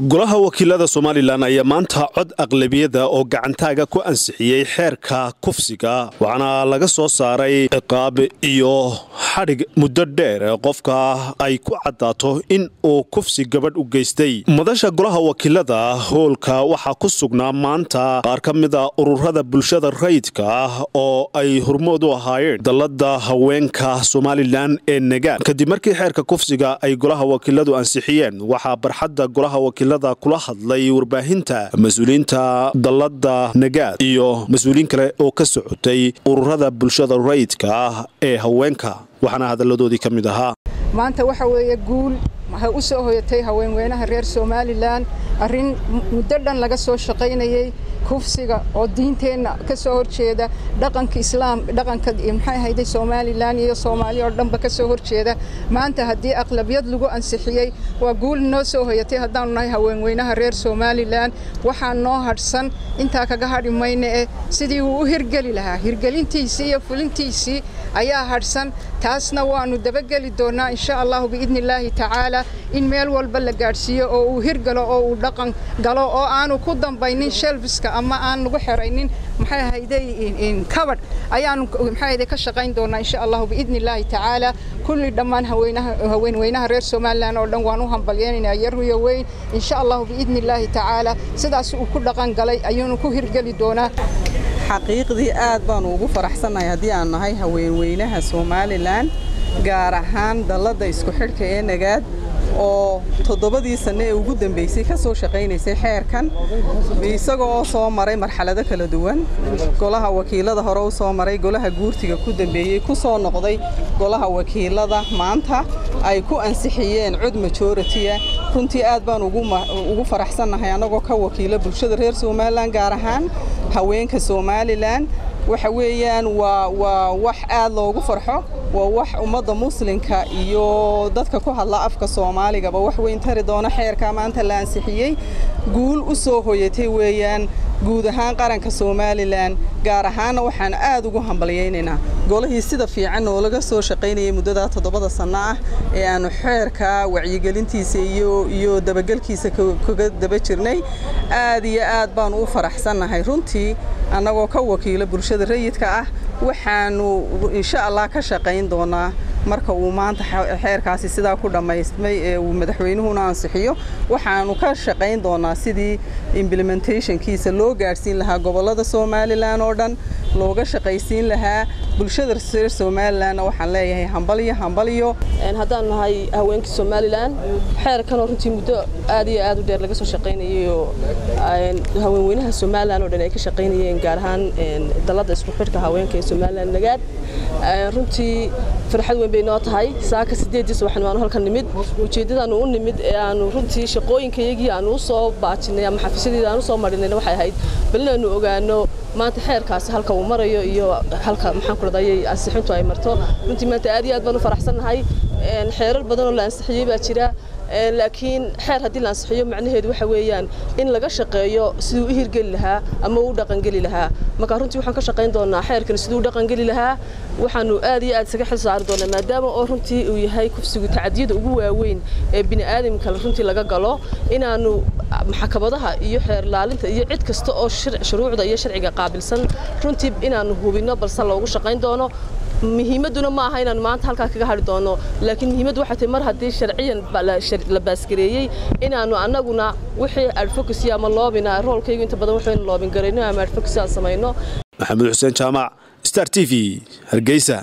golaha wakiilada Somaliland ayaa maanta cod aqlabiyada oo gacantaaga ku ansixiyay xeerka kufsiga waxana laga soo saaray iqaab iyo xarig muddo dheer qofka ay ku cadaato in uu kufsi gabadh u geystay madasha golaha wakiilada hoolka waxa ku sugnaa maanta qaar ka mid ah ururada bulshada rayidka ah oo ay hormood u ahaayeen dalada haweenka Somaliland ee nagaan kadib markii xeerka kufsiga ay golaha wakiiladu ansixiyeen waxa barxadda golaha wakiilada kula hadlay warbaahinta masuuliyiinta dalada nagaad iyo masuuliyiin kale oo ka socotay ururada bulshada rayidka ah ee haweenka waxana hadaladoodii kamid ahaa maanta waxa weeye guul waxa u soo hoyatay haweenweynaha reer Somaliland arin muddo dhan laga soo shaqaynayay kufsiga oo diinteena ka soo horjeeda dhaqanka islaam dhaqanka maxay hayday Somaliland iyo Soomaaliya oo dhanba ka soo horjeeda maanta hadii aqlabiyad lagu ansixiyay waa guul noo soo hoyatay hadaan nahay haweenweynaha reer Somaliland waxa noo harsan inta kaga hadhimayna sidii uu hirgali lahaa hirgalintiisa iyo fulintiisa ayaa harsan taasna waanu dabagali doonaa insha Allah biidnillaahi ta'ala in meel walba la gaarsiyo oo uu hirgalo oo uu dhaqan galo oo aanu ku dambaynin shelfiska ama aan lagu xiraynin maxay hayday in covered ayaanu maxay hayday ka shaqayn doonaa insha Allah biidnillaahi ta'ala kulli dhamaan haweenweynaha reer Somaliland oo dhan waanu hambalyeynaa yaruyo weyn insha Allah biidnillaahi ta'ala sidaas uu ku dhaqan galay ayaanu ku hirgali doonaa حقيقي أدبان وقف رحسنا يديا النهاي هوينها سوماليلاند جارهان دلدا يسكحر كأنه جد أو تضبط السنة وجودن بيسيك سوشقين يسحر كان بيسقوا صامري مرحلة ذكلا دوان قالها وكيلة ظهروا صامري قالها جورتي كودن بيكو صار نقضي قالها وكيلة ذا معنتها أيكو أنسحيين عد مشورتية كنت أدبان وقف رحسنا هيا نقوك وكيلة بالشدر هير سوماليلاند جارهان haweenka Somaliland waxa weeyaan waa wax aad loogu farxo waa wax umada muslimka iyo dadka ku hadla afka Soomaaliga ba wax weyn tari doona xeerka maanta la ansixiyay guul u soo hoyatay weeyaan guud ahaan qaranka Somaliland gaar ahaan waxaan aad ugu hambalyeynaa golahii sida fiican oo laga soo shaqeynay muddada 7 sano ah ee aanu xeerka wacyigelintiisa iyo dabagalkiisa kaga daba jirnay aad iyo aad baan u faraxsanahay runtii anagoo ka wakiilo bulshada rayidka ah waxaanu insha Allah ka shaqeyn doonaa marka uu maanta xeerkaasi sida ku dhameystay ee uu madaxweynuhu ansixiyo waxaanu ka shaqeyn doonaa sidii implementationkiisa loo gaarsiin lahaa gobolada Somaliland oo dhan looga shaqeysiin lahaa bulshada reer Somaliland waxaan leeyahay hambaliyo haddaan nahay haweenka Somaliland xeerkan runtii muddo aad iyo aad u dheer laga soo shaqeynayo haweenweynaha Somaliland oo dhan ay ka shaqeynayeen gaar ahaan dalada isku xirka haweenka Somaliland nagaad runtii farxad weyn bay noo tahay saaka 8 waxaan waan halkan nimid ujeedadaan u nimid aanu runtii shaqooyinkaygii aanu soo baatinay ama xafiisyada aanu soo marinay waxay ahayd bal aanu ogaano maanta xeerkaas halka uu marayo iyo halka maxaan ku raadayay ansixintu ay marto runtii maanta aad iyo aad baan faraxsanahay xeerar badan oo la ansixiyay baa jira laakiin xeer hadii la ansixiyo macnaheedu waxa weeyaan in laga shaqeeyo sidii uu hirgeli lahaa ama uu dhaqan gali lahaa marka runtii waxaan ka shaqeyn doonaa xeerkan sidii uu dhaqan gali lahaa waxaanu aad iyo aad saga xil saar doonaa maadaama oo runtii uu yahay kufsigu tacadiyada ugu waaweyn ee bini'aadamka runtii laga galo inaanu maxkamadaha iyo xeer laalinta iyo cid kasta oo shuruucda iyo sharciga qaabilsan runtii inaanu hubino balse loogu shaqeyn doono muhiimaduna ma aha inaan maanta halka kaga hadhi doono laakiin muhiimadu waxa ay mar hadii sharciyan bala shirk la baasgareeyay inaanu anaguna wixii advocacy ama loobina roolkaygu inta badan waxaan loobin gareyno ama advocacy aan sameeyno Maxamed Xuseen Jaamac Star TV Hargeysa